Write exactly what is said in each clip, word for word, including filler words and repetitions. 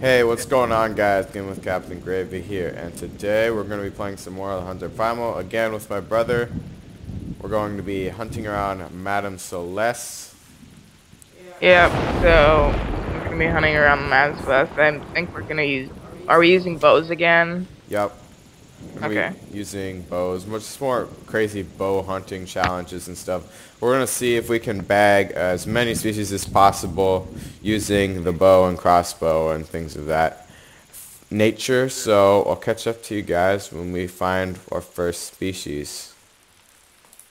Hey, what's going on, guys? Game with Captain Gravy here, and today we're going to be playing some more of Hunter Primal again with my brother. We're going to be hunting around Madame Celeste. Yep, so we're going to be hunting around Madame Celeste. I think we're going to use... Are we using bows again? Yep. Okay. Using bows, much more crazy bow hunting challenges and stuff. We're gonna see if we can bag as many species as possible using the bow and crossbow and things of that nature. So I'll catch up to you guys when we find our first species.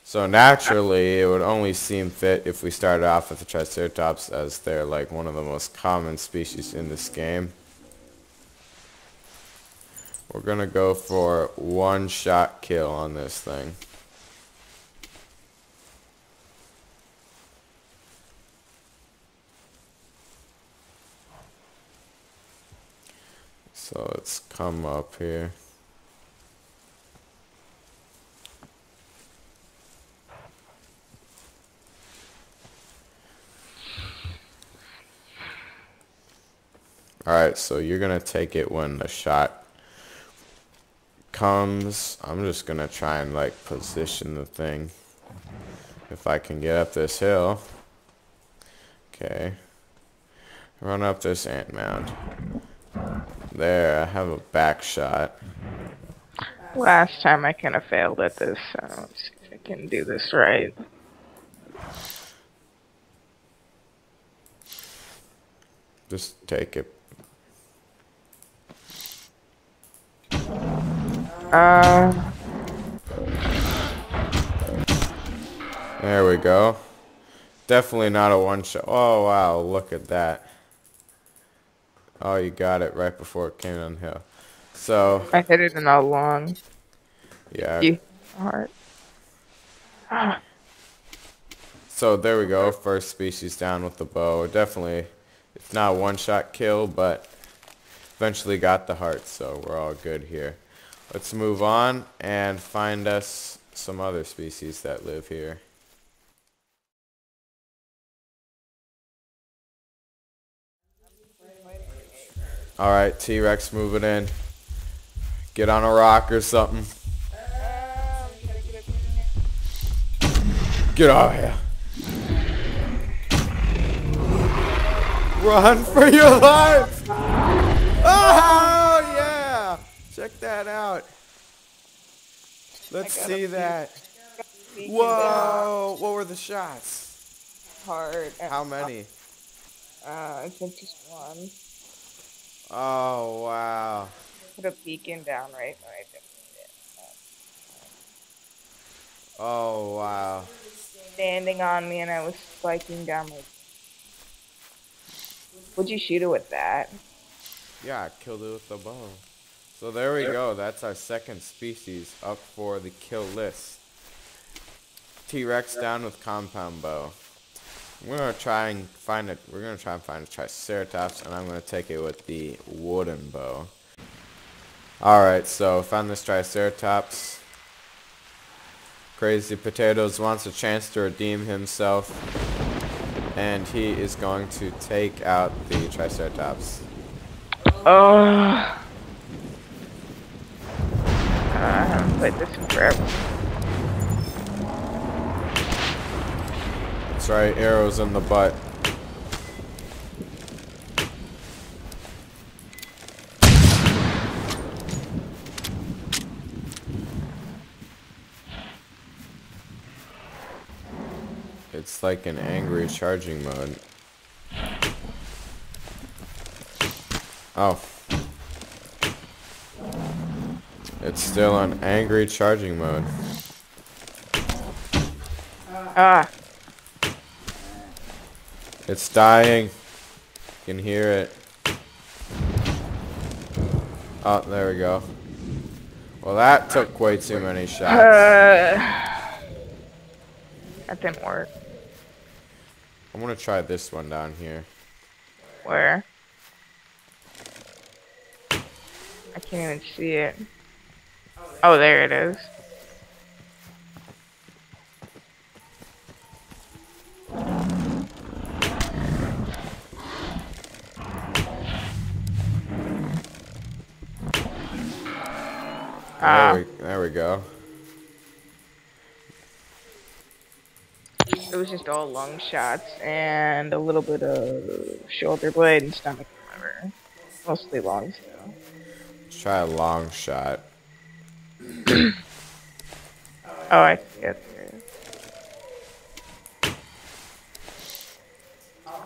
So naturally, it would only seem fit if we started off with the Triceratops, as they're like one of the most common species in this game. We're gonna go for one shot kill on this thing. So let's come up here. Alright, so you're gonna take it when the shot comes. I'm just gonna try and like position the thing if I can get up this hill. Okay, run up this ant mound. There, I have a back shot. Last time I kind of failed at this, so let's see if I can do this right. Just take it. Uh, there we go. Definitely not a one shot. Oh wow, look at that. Oh, you got it right before it came down the hill. So I hit it in a long. Yeah. You, heart. Ah. So there we go. First species down with the bow. Definitely, it's not a one shot kill, but eventually got the heart, so we're all good here. Let's move on and find us some other species that live here. Alright, T-Rex moving in. Get on a rock or something. Get out of here. Run for your life! Ah! Check that out. Let's see that. Whoa! What were the shots? Hard. How many? Uh, I think just one. Oh wow! Put a beacon down right where I didn't need it. Oh wow! Standing on me, and I was spiking down my. Would you shoot it with that? Yeah, I killed it with the bow. So there we go, that's our second species up for the kill list. T-Rex down with compound bow. We're gonna try and find it we're gonna try and find a Triceratops, and I'm gonna take it with the wooden bow. Alright, so found this Triceratops. Crazy Potatoes wants a chance to redeem himself, and he is going to take out the Triceratops. Oh, Uh, I haven't played this in forever. That's right, arrows in the butt. It's like an angry charging mode. Oh. It's still on angry charging mode. Ah. It's dying. You can hear it. Oh, there we go. Well, that took way too many shots. Uh, that didn't work. I'm gonna try this one down here. Where? I can't even see it. Oh, there it is. Ah. There, we, there we go. It was just all long shots and a little bit of shoulder blade and stomach, whatever. Mostly longs, though. Let's try a long shot. Oh, I see it.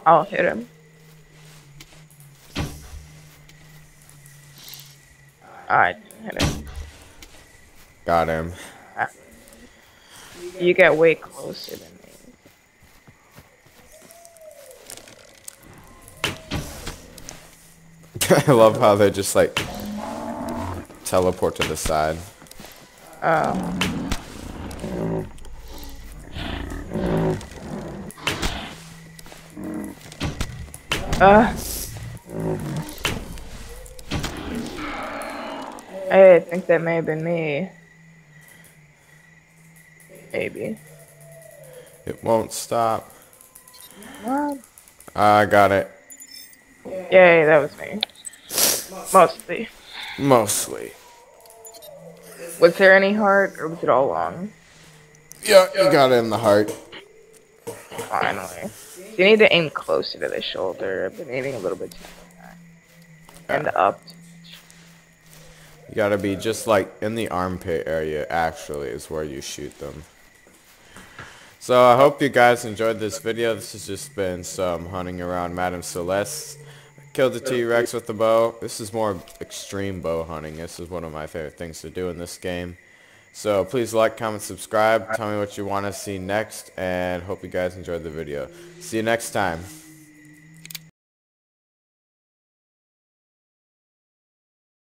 I'll hit him. I hit him. Got him. Ah. You get way closer than me. I love how they just like teleport to the side. Oh. Uh, I think that may have been me. Maybe. It won't stop. What? I got it. Yay, that was me. Mostly. Mostly. Was there any heart, or was it all long? Yeah, you got it in the heart. Finally. You need to aim closer to the shoulder. I've been aiming a little bit too high. And up. You gotta be just like in the armpit area, actually, is where you shoot them. So I hope you guys enjoyed this video. This has just been some hunting around Madame Celeste. Killed the T-Rex with the bow. This is more extreme bow hunting. This is one of my favorite things to do in this game. So please like, comment, subscribe, tell me what you want to see next, and hope you guys enjoyed the video. See you next time.